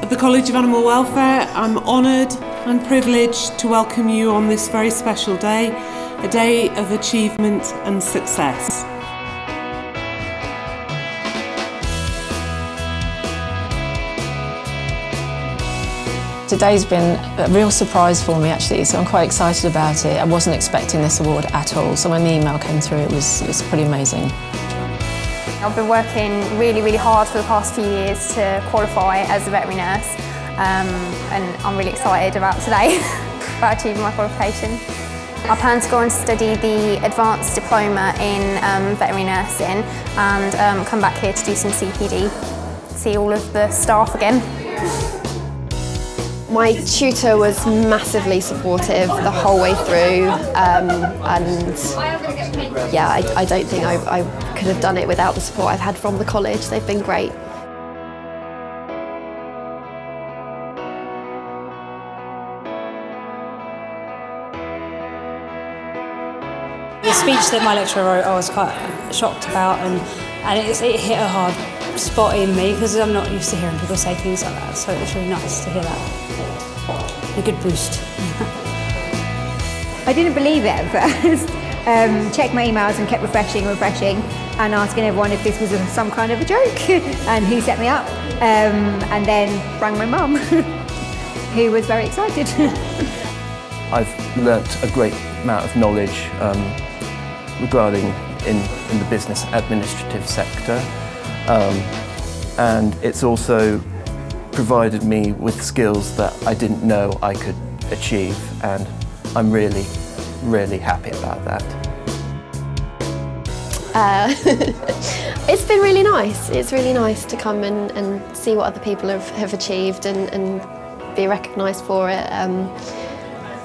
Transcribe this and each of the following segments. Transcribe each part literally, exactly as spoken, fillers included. At the College of Animal Welfare, I'm honoured and privileged to welcome you on this very special day, a day of achievement and success. Today's been a real surprise for me actually, so I'm quite excited about it. I wasn't expecting this award at all, so when the email came through it was, it was pretty amazing. I've been working really, really hard for the past few years to qualify as a veterinary nurse, um, and I'm really excited about today, about achieving my qualification. I plan to go and study the advanced diploma in um, veterinary nursing and um, come back here to do some C P D, see all of the staff again. My tutor was massively supportive the whole way through, um, and yeah, I, I don't think I, I could have done it without the support I've had from the college. They've been great. The speech that my lecturer wrote, I was quite shocked about, and, and it, it hit a hard spot in me because I'm not used to hearing people say things like that, so it was really nice to hear that. A good boost. I didn't believe it at first. Um, checked my emails and kept refreshing, refreshing, and asking everyone if this was a, some kind of a joke, and who set me up, um, and then rang my mum, who was very excited. I've learnt a great amount of knowledge um, regarding in, in the business administrative sector. Um, and it's also provided me with skills that I didn't know I could achieve, and I'm really, really happy about that. Uh, it's been really nice. It's really nice to come and, and see what other people have, have achieved and, and be recognised for it. Um,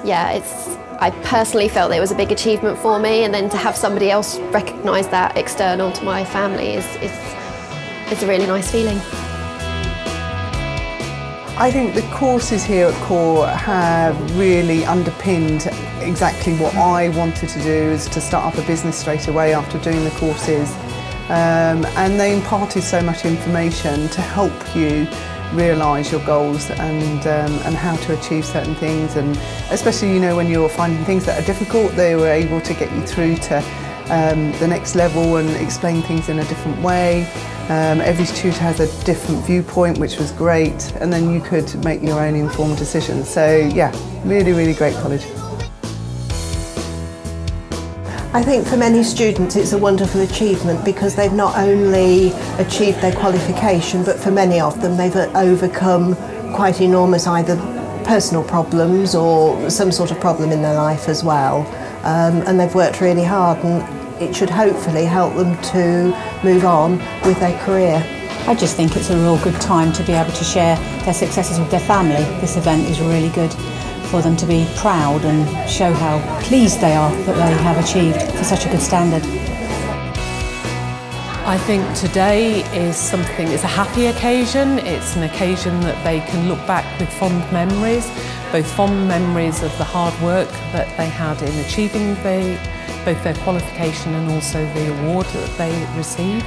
yeah, it's. I personally felt that it was a big achievement for me, and then to have somebody else recognise that external to my family is. is It's a really nice feeling. I think the courses here at Core have really underpinned exactly what I wanted to do, is to start up a business straight away after doing the courses. Um, and they imparted so much information to help you realise your goals and, um, and how to achieve certain things. And especially, you know, when you're finding things that are difficult, they were able to get you through to um, the next level and explain things in a different way. Um, every tutor has a different viewpoint, which was great, and then you could make your own informed decisions. So yeah, really, really great college. I think for many students it's a wonderful achievement because they've not only achieved their qualification, but for many of them they've overcome quite enormous either personal problems or some sort of problem in their life as well. Um, and they've worked really hard, and it should hopefully help them to move on with their career. I just think it's a real good time to be able to share their successes with their family. This event is really good for them to be proud and show how pleased they are that they have achieved to such a good standard. I think today is something, it's a happy occasion. It's an occasion that they can look back with fond memories, both fond memories of the hard work that they had in achieving the both their qualification and also the award that they received.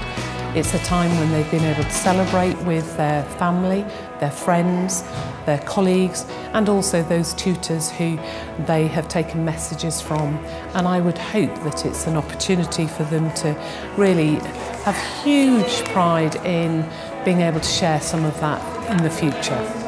It's a time when they've been able to celebrate with their family, their friends, their colleagues, and also those tutors who they have taken messages from. And I would hope that it's an opportunity for them to really have huge pride in being able to share some of that in the future.